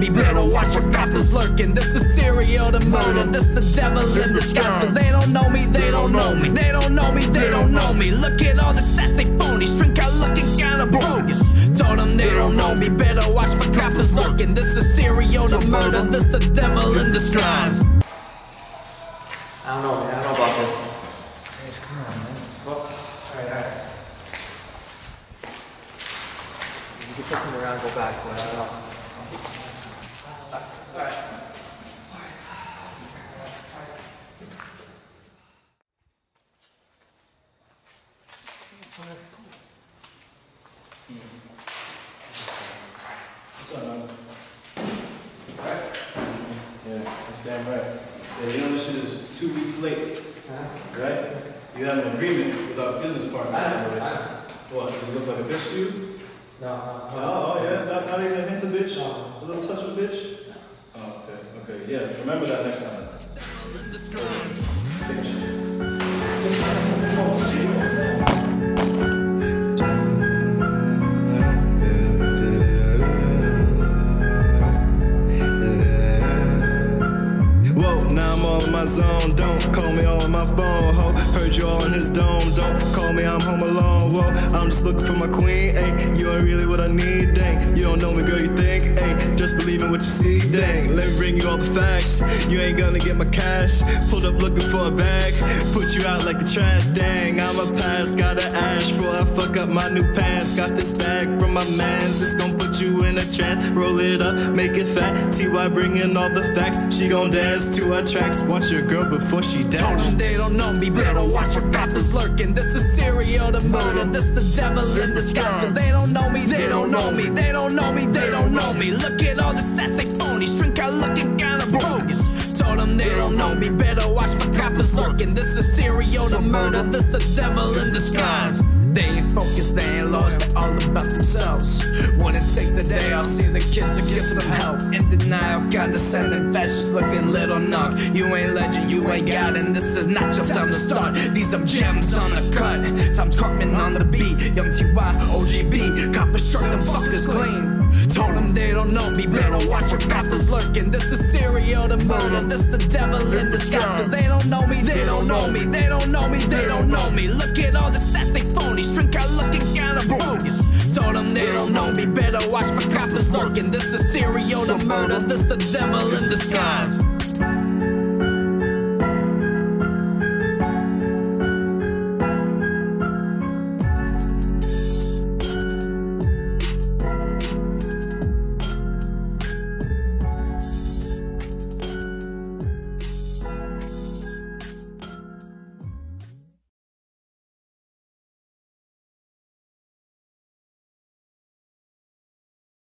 me, better watch for coppers lurking. This is serial to murder, this the devil in disguise. Cause they don't know me, they don't know me. They don't know me, they don't know me. Look at all the stats, they phony, shrink out looking kinda bogus. Told them they don't know me, better watch for coppers lurking. This is serial to murder, this the devil in disguise. I don't know, man, I don't know about this. Hey, come on, man. Well, alright. You can flip him around and go back, but I don't know. Alright. What's up, man? Alright? Yeah, that's damn right. Yeah, you know this shit is 2 weeks late, right? You have an agreement with our business partner. I know. What, does it look like a bitch to you? No. Oh, yeah? Not even a hint of bitch? No. A little touch of bitch? No. Oh, okay. Yeah, remember that next time. Take a shit. Zone. Don't call me on my phone, ho. Heard you all in his dome. Don't call me, I'm home alone, whoa. I'm just looking for my queen, ayy. You ain't really what I need, dang. You don't know me, girl, you think, ayy. Just believe in what you see, dang. Let me bring you all the facts. You ain't gonna get my cash. Pulled up looking for a bag. Put you out like the trash, dang. I'm a pass, got an ash. Before I fuck up my new pants. Got this bag from my mans. It's gonna put you in a trance. Roll it up, make it fat. TY bringing all the facts. She gon' dance to our tracks. Watch your girl before she dies. Told them they don't know me, better watch for coppers lurking. This is serial to murder, this the devil in disguise. Cause they don't know me, they don't know me. They don't know me, they don't know me. Look at all the stats, they phony, shrink out looking kinda bogus. Told them they don't know me, better watch for coppers lurking. This is serial to murder, this the devil in disguise. They ain't focused, they ain't lost, they're all about themselves. Wanna take the day off, see the kids or get some help. In denial, condescending, fascist looking little knock. You ain't legend, you ain't God, and this is not your time to start. These are gems on the cut, Tom Carmen on the beat. Young T.Y., OGB, copper shirt, them fuck this clean. Told them they don't know me, better watch for coppers lurking. This is serial to murder, this the devil in disguise. Cause they don't know me, they don't know me. They don't know me, they don't know me. Look at all the stats, they phony, shrink out looking kinda bogus. Told them they don't know me, better watch for coppers lurking. This is serial to murder, this the devil in disguise.